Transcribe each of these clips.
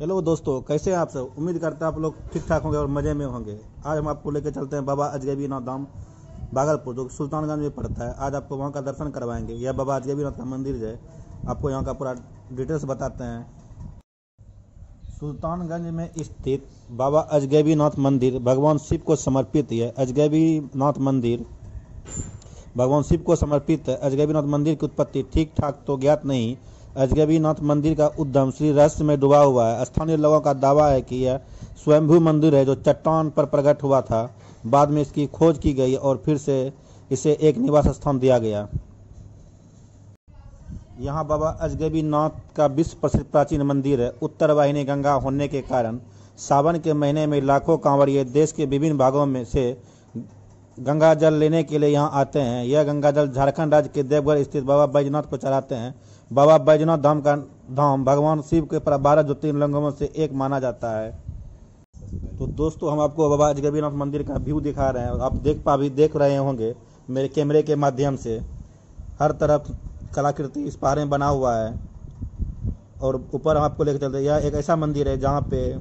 Hello दोस्तों, कैसे हैं आप सब। उम्मीद करते हैं आप लोग ठीक ठाक होंगे और मज़े में होंगे। आज हम आपको लेकर चलते हैं बाबा अजगैबीनाथ धाम भागलपुर, जो सुल्तानगंज में पड़ता है। आज आपको वहां का दर्शन करवाएंगे। यह बाबा अजगैबीनाथ का मंदिर है। आपको यहां का पूरा डिटेल्स बताते हैं। सुल्तानगंज में स्थित बाबा अजगैबीनाथ मंदिर भगवान शिव को समर्पित है। अजगैबीनाथ मंदिर भगवान शिव को समर्पित है। अजगैबीनाथ मंदिर की उत्पत्ति ठीक ठाक तो ज्ञात नहीं। अजगैबीनाथ मंदिर का उद्गम श्री रहस्य में डूबा हुआ है। स्थानीय लोगों का दावा है कि यह स्वयंभू मंदिर है जो चट्टान पर प्रकट हुआ था। बाद में इसकी खोज की गई और फिर से इसे एक निवास स्थान दिया गया। यहाँ बाबा अजगैबीनाथ का विश्व प्रसिद्ध प्राचीन मंदिर है। उत्तर वाहिनी गंगा होने के कारण सावन के महीने में लाखों कांवड़िए देश के विभिन्न भागों में से गंगा जल लेने के लिए यहाँ आते हैं। यह गंगा जल झारखंड राज्य के देवघर स्थित बाबा बैद्यनाथ को चढ़ाते हैं। बाबा बैद्यनाथ धाम का धाम भगवान शिव के 12 ज्योतिर्लिंगों में से एक माना जाता है। तो दोस्तों, हम आपको बाबा अजगैबीनाथ मंदिर का व्यू दिखा रहे हैं और आप देख रहे होंगे मेरे कैमरे के माध्यम से। हर तरफ कलाकृति इस पहाड़ में बना हुआ है और ऊपर हम आपको लेकर चलते हैं। यह एक ऐसा मंदिर है जहाँ पे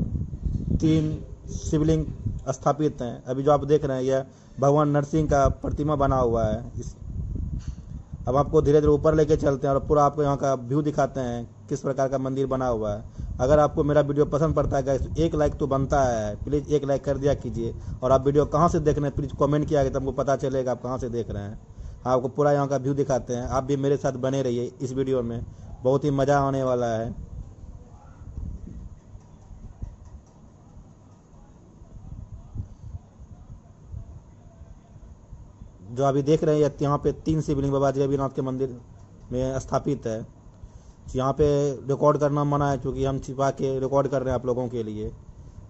3 शिवलिंग स्थापित हैं। अभी जो आप देख रहे हैं यह भगवान नरसिंह का प्रतिमा बना हुआ है। अब आपको धीरे धीरे ऊपर लेके चलते हैं और पूरा आपको यहाँ का व्यू दिखाते हैं, किस प्रकार का मंदिर बना हुआ है। अगर आपको मेरा वीडियो पसंद पड़ता है गाइस तो एक लाइक तो बनता है, प्लीज़ एक लाइक कर दिया कीजिए। और आप वीडियो कहाँ से देख रहे हैं प्लीज़ कमेंट किया गया तो हमको पता चलेगा आप कहाँ से देख रहे हैं। आपको पूरा यहाँ का व्यू दिखाते हैं। आप भी मेरे साथ बने रहिए इस वीडियो में, बहुत ही मज़ा आने वाला है। जो अभी देख रहे हैं यहाँ पे 3 शिवलिंग बाबा अजगैबीनाथ के मंदिर में स्थापित है। यहाँ पे रिकॉर्ड करना मना है क्योंकि हम छिपा के रिकॉर्ड कर रहे हैं आप लोगों के लिए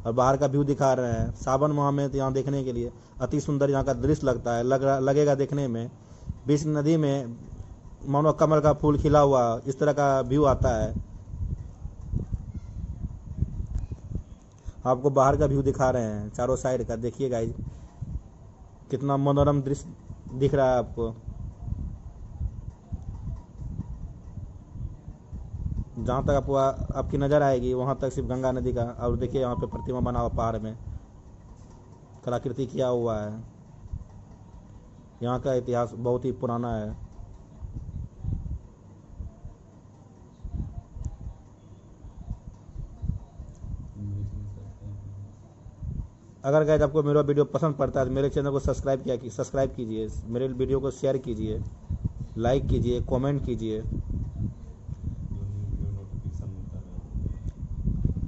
और बाहर का व्यू दिखा रहे हैं। सावन माह में तो यहाँ देखने के लिए अति सुंदर यहाँ का दृश्य लगता है, लगेगा देखने में। बीच नदी में मानो कमल का फूल खिला हुआ, इस तरह का व्यू आता है। आपको बाहर का व्यू दिखा रहे हैं चारों साइड का। देखिए गाइस कितना मनोरम दृश्य दिख रहा है आपको। जहाँ तक आपको आपकी नज़र आएगी वहाँ तक सिर्फ गंगा नदी का। और देखिए यहाँ पे प्रतिमा बना हुआ पहाड़ में, कलाकृति किया हुआ है। यहाँ का इतिहास बहुत ही पुराना है। अगर गाइस आपको मेरा वीडियो पसंद पड़ता है तो मेरे चैनल को सब्सक्राइब कीजिए, मेरे वीडियो को शेयर कीजिए, लाइक कीजिए, कमेंट कीजिए।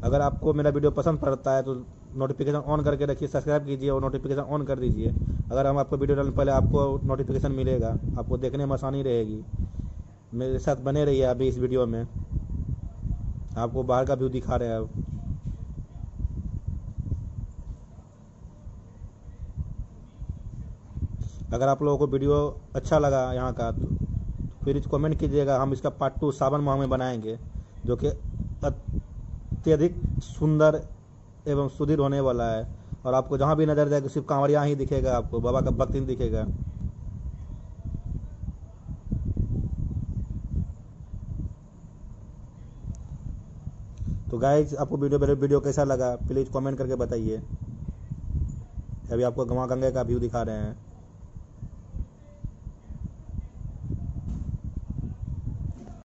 अगर आपको मेरा वीडियो पसंद पड़ता है तो नोटिफिकेशन ऑन करके रखिए, सब्सक्राइब कीजिए और नोटिफिकेशन ऑन कर दीजिए। अगर हम आपको वीडियो डालने पहले आपको नोटिफिकेशन मिलेगा, आपको देखने में आसानी रहेगी। मेरे साथ बने रहिए अभी इस वीडियो में। आपको बाहर का व्यू दिखा रहे हैं आप। अगर आप लोगों को वीडियो अच्छा लगा यहाँ का तो फिर कमेंट कीजिएगा। हम इसका पार्ट 2 सावन माह में बनाएंगे, जो कि अत्यधिक सुंदर एवं सुधीर होने वाला है। और आपको जहाँ भी नज़र जाएगा सिर्फ कांवड़ियाँ ही दिखेगा, आपको बाबा का भक्त नहीं दिखेगा। तो गाइस आपको वीडियो कैसा लगा प्लीज़ कमेंट करके बताइए। अभी आपको गंगा का व्यू दिखा रहे हैं।